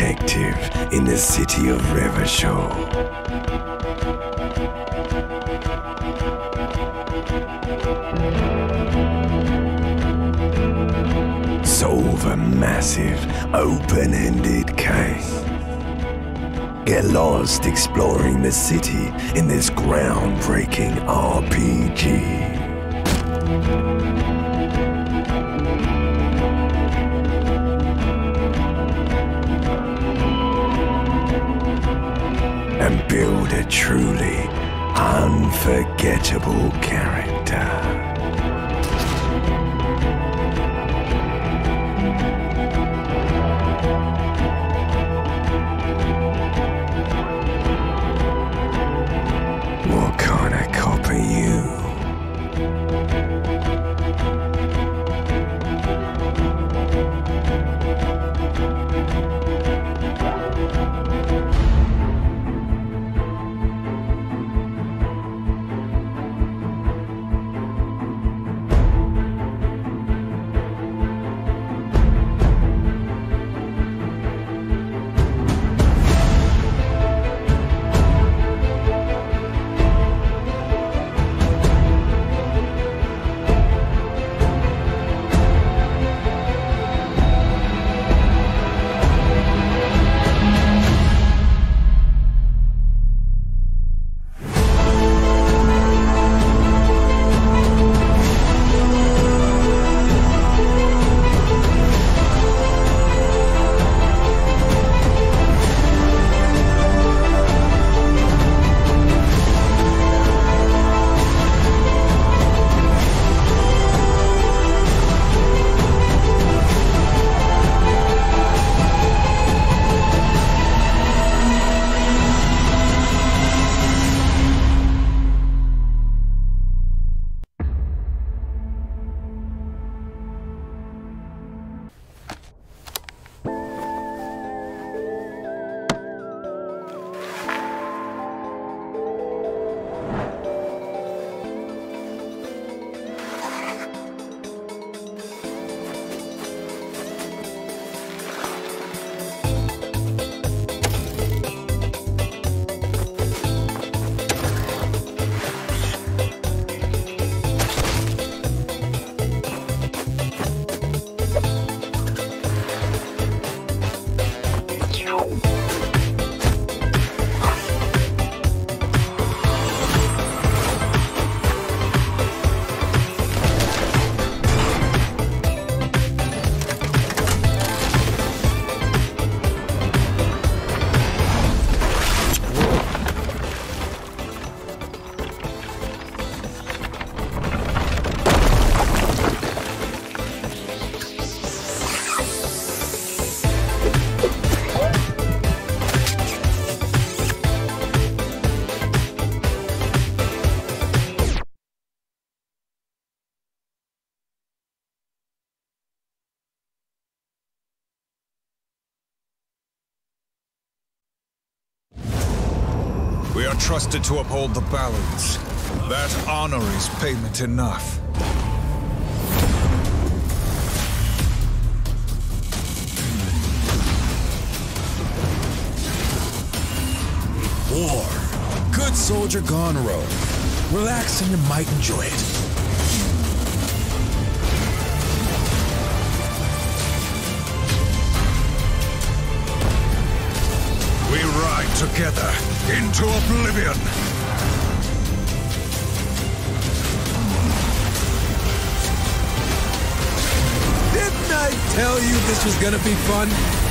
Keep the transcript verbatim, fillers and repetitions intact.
detective in the city of Revershaw. Solve a massive, open-ended case. Get lost exploring the city in this groundbreaking R P G. And build a truly unforgettable character. What kind of cop are you? We are trusted to uphold the balance. That honor is payment enough. War. Good soldier gone rogue. Relax and you might enjoy it. We ride together into oblivion! Didn't I tell you this was gonna be fun?